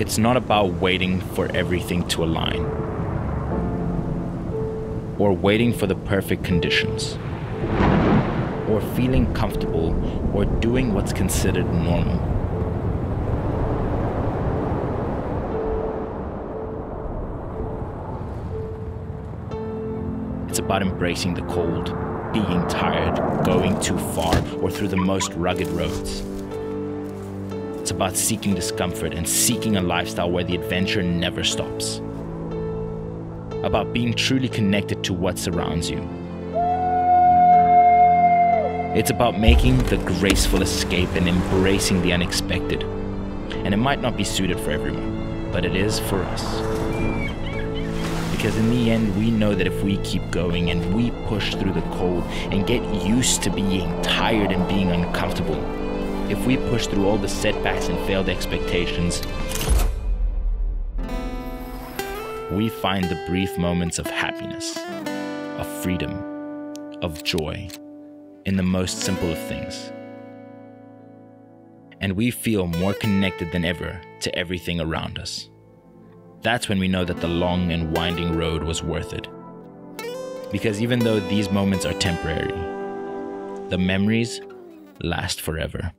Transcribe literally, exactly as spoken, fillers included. It's not about waiting for everything to align or waiting for the perfect conditions or feeling comfortable or doing what's considered normal. It's about embracing the cold, being tired, going too far or through the most rugged roads. It's about seeking discomfort and seeking a lifestyle where the adventure never stops. About being truly connected to what surrounds you. It's about making the graceful escape and embracing the unexpected. And it might not be suited for everyone, but it is for us. Because in the end, we know that if we keep going and we push through the cold and get used to being tired and being uncomfortable, if we push through all the setbacks and failed expectations, we find the brief moments of happiness, of freedom, of joy, in the most simple of things. And we feel more connected than ever to everything around us. That's when we know that the long and winding road was worth it. Because even though these moments are temporary, the memories last forever.